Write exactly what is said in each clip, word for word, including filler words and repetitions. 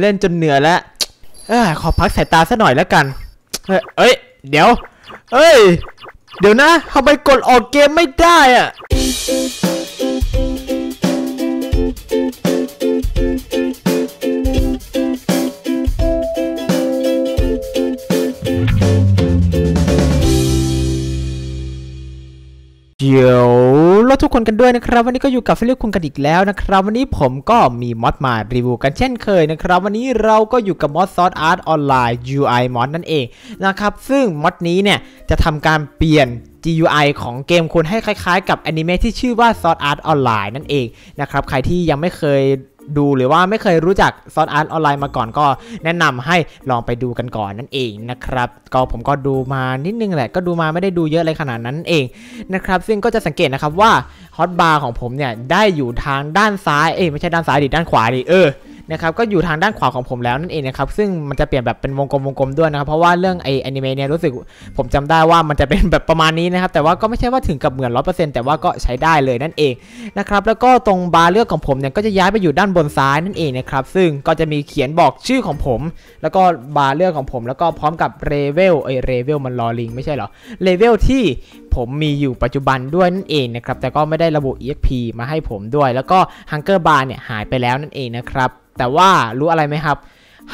เล่นจนเหนื่อยแล้วขอพักสายตาซะหน่อยแล้วกันเอ้ยเดี๋ยวเอ้ยเดี๋ยวนะทำไมกดออกเกมไม่ได้อะเดี๋ยวแล้วทุกคนกันด้วยนะครับวันนี้ก็อยู่กับฟิลิปคุณกันอีกแล้วนะครับวันนี้ผมก็มีมอดมารีวิวกันเช่นเคยนะครับวันนี้เราก็อยู่กับมอดซอสอาร์ตออนไลน์ ยู ไอ มอดนั่นเองนะครับซึ่งมอดนี้เนี่ยจะทำการเปลี่ยน จี ยู ไอ ของเกมคุณให้คล้ายๆกับแอนิเมะที่ชื่อว่าซอสอาร์ตออนไลน์นั่นเองนะครับใครที่ยังไม่เคยดูหรือว่าไม่เคยรู้จักซอสอาร์ตออนไลน์มาก่อนก็แนะนำให้ลองไปดูกันก่อนนั่นเองนะครับก็ผมก็ดูมานิดนึงแหละก็ดูมาไม่ได้ดูเยอะอะไรขนาดนั้นเองนะครับซึ่งก็จะสังเกตนะครับว่าฮอตบาร์ของผมเนี่ยได้อยู่ทางด้านซ้ายเอ้ยไม่ใช่ด้านซ้ายดิด้านขวาดิเออนะครับก็อยู่ทางด้านขวาของผมแล้วนั่นเองนะครับซึ่งมันจะเปลี่ยนแบบเป็นวงกลมวงกลมด้วยนะครับเพราะว่าเรื่องไอแอนิเมะเนี่ยรู้สึกผมจำได้ว่ามันจะเป็นแบบประมาณนี้นะครับแต่ว่าก็ไม่ใช่ว่าถึงกับเหมือนร้อยเปอร์เซ็นต์แต่ว่าก็ใช้ได้เลยนั่นเองนะครับแล้วก็ตรงบาร์เลือกของผมเนี่ยก็จะย้ายไปอยู่ด้านบนซ้ายนั่นเองนะครับซึ่งก็จะมีเขียนบอกชื่อของผมแล้วก็บาร์เลือกของผมแล้วก็พร้อมกับเลเวลไอเลเวลมันรอลิงไม่ใช่เหรอเลเวลที่ผมมีอยู่ปัจจุบันด้วยนั่นเองนะครับแต่ก็ไม่ได้ระบุ exp มาให้ผมด้วยแล้วก็ฮังเกอร์บาร์เนี่ยหายไปแล้วนั่นเองนะครับแต่ว่ารู้อะไรไหมครับ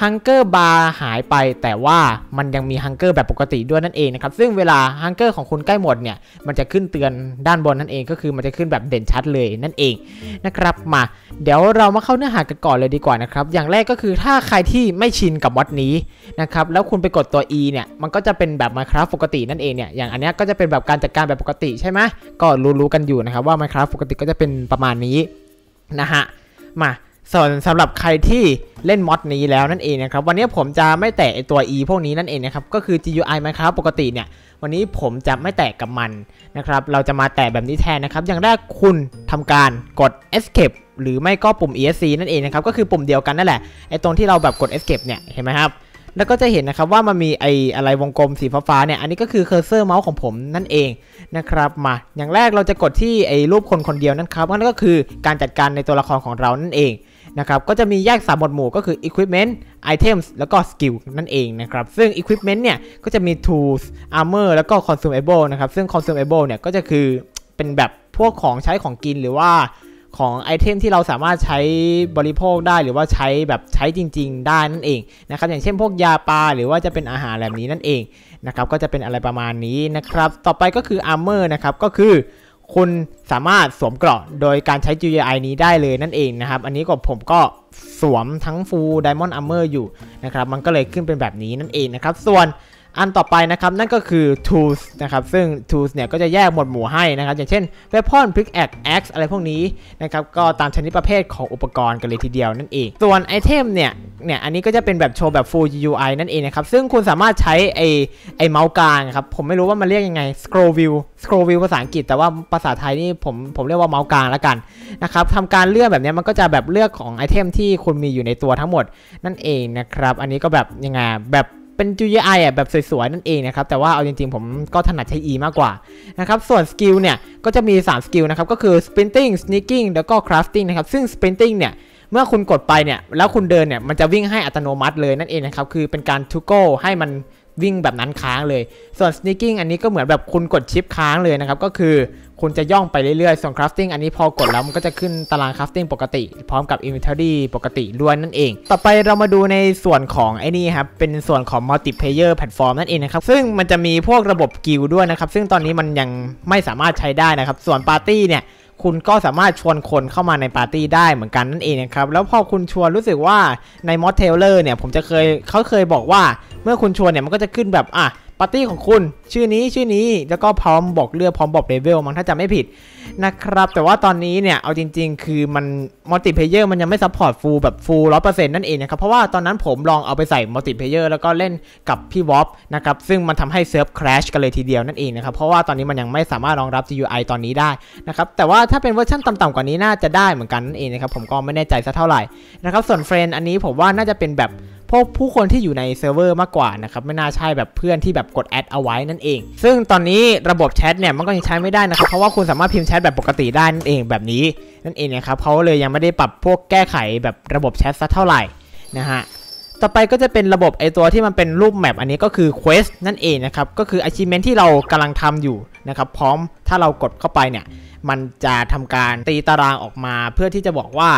ฮังเกอร์บาร์หายไปแต่ว่ามันยังมีฮังเกอร์แบบปกติด้วยนั่นเองนะครับซึ่งเวลาฮังเกอร์ของคุณใกล้หมดเนี่ยมันจะขึ้นเตือนด้านบนนั่นเองก็คือมันจะขึ้นแบบเด่นชัดเลยนั่นเองนะครับมาเดี๋ยวเรามาเข้าเนื้อหากันก่อนเลยดีกว่านะครับอย่างแรกก็คือถ้าใครที่ไม่ชินกับมอดนี้นะครับแล้วคุณไปกดตัว E เนี่ยมันก็จะเป็นแบบ Minecraft ปกตินั่นเองเนี่ยอย่างอันนี้ก็จะเป็นแบบการจัดการแบบปกติใช่ไหมก็รู้ๆกันอยู่นะครับว่า Minecraft ปกติก็จะเป็นประมาณนี้นะฮะมาส่วนสำหรับใครที่เล่นมอดนี้แล้วนั่นเองนะครับวันนี้ผมจะไม่แตะตัว E พวกนี้นั่นเองนะครับก็คือ จี ยู ไอ Minecraft ปกติเนี่ยวันนี้ผมจะไม่แตะกับมันนะครับเราจะมาแตะแบบนี้แทนนะครับอย่างแรกคุณทำการกด Escape หรือไม่ก็ปุ่ม อี เอส ซี นั่นเองนะครับก็คือปุ่มเดียวกันนั่นแหละไอ้ตรงที่เราแบบกด Escape เนี่ยเห็นไหมครับแล้วก็จะเห็นนะครับว่ามันมีไอ้อะไรวงกลมสีฟ้าๆเนี่ยอันนี้ก็คือเคอร์เซอร์เมาส์ของผมนั่นเองนะครับมาอย่างแรกเราจะกดที่ไอ้รูปคนคนเดียวนั่นครับนั่นก็คือการจัดการในตัวละครของเรานั่นเองนะครับก็จะมีแยกสามหมวดหมู่ก็คือ equipment items แล้วก็ skill นั่นเองนะครับซึ่ง equipment เนี่ยก็จะมี tools armor แล้วก็ consumable นะครับซึ่ง consumable เนี่ยก็จะคือเป็นแบบพวกของใช้ของกินหรือว่าของไอเทมที่เราสามารถใช้บริโภคได้หรือว่าใช้แบบใช้จริงๆได้นั่นเองนะครับอย่างเช่นพวกยาปลาหรือว่าจะเป็นอาหารแบบนี้นั่นเองนะครับก็จะเป็นอะไรประมาณนี้นะครับต่อไปก็คือ armor นะครับก็คือคุณสามารถสวมเกราะโดยการใช้ จี ยู ไอ นี้ได้เลยนั่นเองนะครับอันนี้ก็ผมก็สวมทั้ง Full Diamond Armor อยู่นะครับมันก็เลยขึ้นเป็นแบบนี้นั่นเองนะครับส่วนอันต่อไปนะครับนั่นก็คือ tools นะครับซึ่ง tools เนี่ยก็จะแยกหมวดหมู่ให้นะครับอย่างเช่น weapon pickaxe axe อะไรพวกนี้นะครับก็ตามชนิดประเภทของอุปกรณ์กันเลยทีเดียวนั่นเองส่วนไอเทมเนี่ยเนี่ยอันนี้ก็จะเป็นแบบโชว์แบบ full จี ยู ไอ นั่นเองนะครับซึ่งคุณสามารถใช้ไอไอเมาส์กลางครับผมไม่รู้ว่ามันเรียกยังไง scroll view scroll view ภาษาอังกฤษแต่ว่าภาษาไทยนี่ผมผมเรียกว่าเมาส์กลางแล้วกันนะครับทำการเลือกแบบนี้มันก็จะแบบเลือกของไอเทมที่คุณมีอยู่ในตัวทั้งหมดนั่นเองนะครับอันนี้ก็แบบยังไงแบบเป็น จี ยู ไอ อ่ะแบบสวยๆนั่นเองนะครับแต่ว่าเอาจริงๆผมก็ถนัดใช้ E มากกว่านะครับส่วนสกิลเนี่ยก็จะมีสามสกิลนะครับก็คือ sprinting sneaking แล้วก็ crafting นะครับซึ่ง sprinting เนี่ยเมื่อคุณกดไปเนี่ยแล้วคุณเดินเนี่ยมันจะวิ่งให้อัตโนมัติเลยนั่นเองนะครับคือเป็นการ to go ให้มันวิ่งแบบนั้นค้างเลยส่วน sneaking อันนี้ก็เหมือนแบบคุณกดชิปค้างเลยนะครับก็คือคุณจะย่องไปเรื่อยๆส่วน crafting อันนี้พอกดแล้วมันก็จะขึ้นตาราง crafting ปกติพร้อมกับ inventory ปกติด้วยนั่นเองต่อไปเรามาดูในส่วนของไอ้นี่ครับเป็นส่วนของ multiplayer platform นั่นเองนะครับซึ่งมันจะมีพวกระบบกิลด์ด้วยนะครับซึ่งตอนนี้มันยังไม่สามารถใช้ได้นะครับส่วน party เนี่ยคุณก็สามารถชวนคนเข้ามาในปาร์ตี้ได้เหมือนกันนั่นเองนะครับแล้วพอคุณชวนรู้สึกว่าในมอดเทเลอร์เนี่ยผมจะเคยเขาเคยบอกว่าเมื่อคุณชวนเนี่ยมันก็จะขึ้นแบบอ่ะปาร์ตี้ของคุณชื่อนี้ชื่อนี้แล้วก็พร้อมบอกเลือกพร้อมบอกเลเวลมั้งถ้าจำไม่ผิดนะครับแต่ว่าตอนนี้เนี่ยเอาจริงๆคือมันมัลติเพลเยอร์มันยังไม่ซัพพอร์ตฟูลแบบฟูลร้อยเปอร์เซ็นต์นั่นเองนะครับเพราะว่าตอนนั้นผมลองเอาไปใส่มัลติเพลเยอร์แล้วก็เล่นกับพี่วอฟนะครับซึ่งมันทำให้เซิร์ฟแครชกันเลยทีเดียวนั่นเองนะครับเพราะว่าตอนนี้มันยังไม่สามารถรองรับ จี ยู ไอ ตอนนี้ได้นะครับแต่ว่าถ้าเป็นเวอร์ชันต่ำๆกว่านี้น่าจะได้เหมือนกันนั่นเองนะครับผมก็ไม่แน่ใจซะเท่าไหร่นะครับส่วนเฟรนด์อันนี้ผมว่าน่าจะเป็นแบบพวกผู้คนที่อยู่ในเซิร์ฟเวอร์มากกว่านะครับไม่น่าใช่แบบเพื่อนที่แบบกดแอดเอาไว้นั่นเองซึ่งตอนนี้ระบบแชทเนี่ยมันก็ยังใช้ไม่ได้นะครับเพราะว่าคุณสามารถพิมพ์แชทแบบปกติได้นั่นเองแบบนี้นั่นเองนะครับเขาเลยยังไม่ได้ปรับพวกแก้ไขแบบระบบแชทซะเท่าไหร่ นะฮะต่อไปก็จะเป็นระบบไอตัวที่มันเป็นรูปแมปอันนี้ก็คือ Quest นั่นเองนะครับก็คือ achievement ที่เรากำลังทำอยู่นะครับพร้อมถ้าเรากดเข้าไปเนี่ยมันจะทำการตีตารางออกมาเพื่อที่จะบอกว่า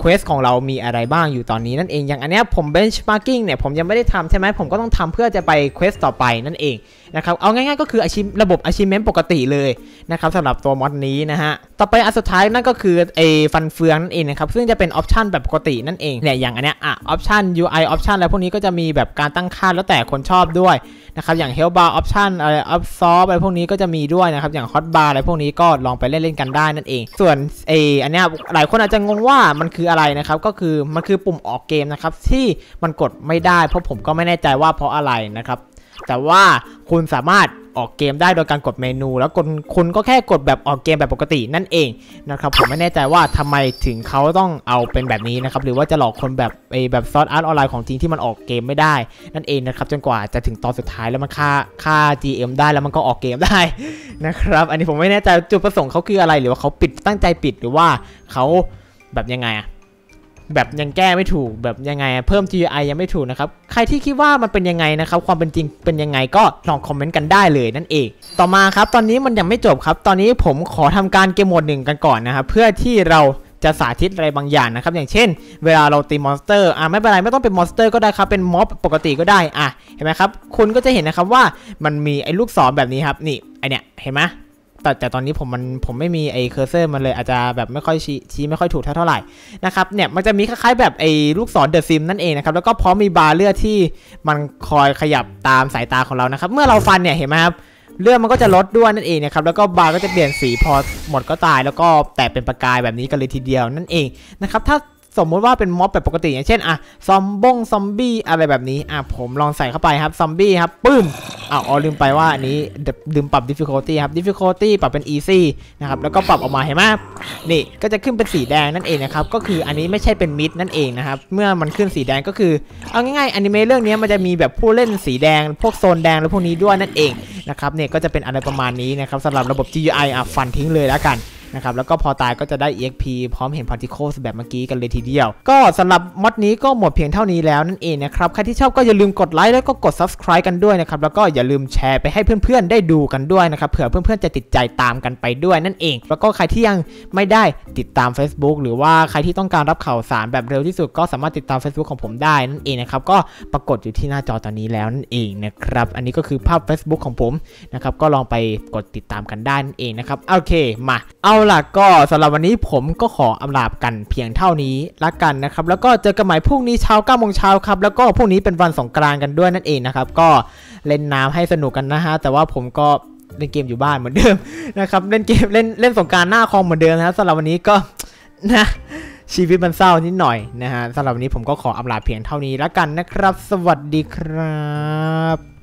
Quest ของเรามีอะไรบ้างอยู่ตอนนี้นั่นเองอย่างอันเนี้ยผม benchmarking เนี่ยผมยังไม่ได้ทำใช่ไหมผมก็ต้องทำเพื่อจะไป Quest ต่อไปนั่นเองนะครับเอาง่ายๆก็คือระบบ achievement ปกติเลยนะครับสำหรับตัวมอดนี้นะฮะต่อไปอันสุดท้ายนั่นก็คือไอ้ฟันเฟืองนั่นเองนะครับซึ่งจะเป็น option แบบปกตินั่นเองเนี่ยอย่างอันเนี้ยอ่ะ option ยู ไอ option อะไรพวกนี้ก็จะมีแบบการตั้งค่าแล้วแต่คนชอบด้วยนะครับอย่าง health bar option อะไร absorb อะไรพวกนี้ก็จะมีด้วยนะครับอย่าง hot bar อะไรพวกนี้ก็ลองไปเล่นเล่นกันได้นั่นเองส่วนไอ้อันเนี้ยหลายคนอาจจะงงว่ามันคืออะไรนะครับก็คือมันคือปุ่มออกเกมนะครับที่มันกดไม่ได้เพราะผมก็ไม่แน่ใจว่าเพราะอะไรนะครับแต่ว่าคุณสามารถออกเกมได้โดยการกดเมนูแล้วคุณก็แค่กดแบบออกเกมแบบปกตินั่นเองนะครับผมไม่แน่ใจว่าทำไมถึงเขาต้องเอาเป็นแบบนี้นะครับหรือว่าจะหลอกคนแบบไอแบบซอสอาร์ตออนไลน์ของจริงที่มันออกเกมไม่ได้นั่นเองนะครับจนกว่าจะถึงตอนสุดท้ายแล้วมันค่าค่า จี เอ็ม ได้แล้วมันก็ออกเกมได้นะครับอันนี้ผมไม่แน่ใจจุดประสงค์เขาคืออะไรหรือว่าเขาปิดตั้งใจปิดหรือว่าเขาแบบยังไงอะแบบยังแก้ไม่ถูกแบบยังไงเพิ่ม จี ยู ไอ ยังไม่ถูกนะครับใครที่คิดว่ามันเป็นยังไงนะครับความเป็นจริงเป็นยังไงก็ลองคอมเมนต์กันได้เลยนั่นเองต่อมาครับตอนนี้มันยังไม่จบครับตอนนี้ผมขอทำการเกมโหมดหนึ่งกันก่อนนะครับเพื่อที่เราจะสาธิตอะไรบางอย่างนะครับอย่างเช่นเวลาเราตีมอนสเตอร์อ่ะไม่เป็นไรไม่ต้องเป็นมอนสเตอร์ก็ได้ครับเป็นม็อบปกติก็ได้อ่ะเห็นไหมครับคุณก็จะเห็นนะครับว่ามันมีไอ้ลูกศรแบบนี้ครับนี่ไอเนี้ยเห็นไหมแต่แต่ตอนนี้ผมมันผมไม่มีไอ้เคอร์เซอร์มันเลยอาจจะแบบไม่ค่อยชี้ชี้ไม่ค่อยถูกเท่าเท่าไหร่นะครับเนี่ยมันจะมีคล้ายๆแบบไอ้ลูกศรเดอะซิมนั่นเองนะครับแล้วก็พร้อมมีบาร์เลือดที่มันคอยขยับตามสายตาของเรานะครับเมื่อเราฟันเนี่ยเห็นไหมครับเลือดมันก็จะลดด้วยนั่นเองนะครับแล้วก็บาร์ก็จะเปลี่ยนสีพอหมดก็ตายแล้วก็แต่เป็นประกายแบบนี้กันเลยทีเดียวนั่นเองนะครับถ้าสมมุติว่าเป็นม็อบแบบปกติอย่างเช่นอะซอมบงซอมบี้อะไรแบบนี้อะผมลองใส่เข้าไปครับซอมบี้ครับปึ้มอ้าวอ๋อลืมไปว่าอันนี้ลืมปรับ difficulty ครับ difficulty ปรับเป็น easy นะครับแล้วก็ปรับออกมาเห็นไหมนี่ก็จะขึ้นเป็นสีแดงนั่นเองนะครับก็คืออันนี้ไม่ใช่เป็น mid นั่นเองนะครับเมื่อมันขึ้นสีแดงก็คือเอาง่ายๆอนิเมะเรื่องนี้มันจะมีแบบผู้เล่นสีแดงพวกโซนแดงแล้วพวกนี้ด้วยนั่นเองนะครับเนี่ยก็จะเป็นอะไรประมาณนี้นะครับสำหรับระบบ จี ยู ไอ อ่ะฟันทิ้งเลยแล้วกันนะครับแล้วก็พอตายก็จะได้ อี เอ็กซ์ พี พร้อมเห็น Particles แบบเมื่อกี้กันเลยทีเดียวก็สำหรับม็อดนี้ก็หมดเพียงเท่านี้แล้วนั่นเองนะครับใครที่ชอบก็อย่าลืมกดไลค์แล้วก็กด Subscribe กันด้วยนะครับแล้วก็อย่าลืมแชร์ไปให้เพื่อนๆได้ดูกันด้วยนะครับเผื่อเพื่อนๆจะติดใจตามกันไปด้วยนั่นเองแล้วก็ใครที่ยังไม่ได้ติดตาม Facebook หรือว่าใครที่ต้องการรับข่าวสารแบบเร็วที่สุดก็สามารถติดตาม Facebook ของผมได้นั่นเองนะครับก็ปรากฏอยู่ที่หน้าจอตอนนี้แล้วนั่นเองนะครับอันนี้ก็คือภาพ Facebook ของผมนะครับก็ลองไปกดติดตามกันได้นั่นเองนะครับโอเคมาเอาล่ะก็สำหรับวันนี้ผมก็ขออำลากันเพียงเท่านี้ละกันนะครับแล้วก็เจอกันใหม่พรุ่งนี้เช้าเก้าโมงเช้าครับแล้วก็พรุ่งนี้เป็นวันสงกรานต์กันด้วยนั่นเองนะครับก็เล่นน้ำให้สนุกกันนะฮะแต่ว่าผมก็เล่นเกมอยู่บ้านเหมือนเดิมนะครับเล่นเกมเล่นเล่นสงกรานต์หน้าคอมเหมือนเดิมนะสำหรับวันนี้ก็นะชีวิตมันเศร้านิดหน่อยนะฮะสำหรับวันนี้ผมก็ขออำลาเพียงเท่านี้ละกันนะครับสวัสดีครับ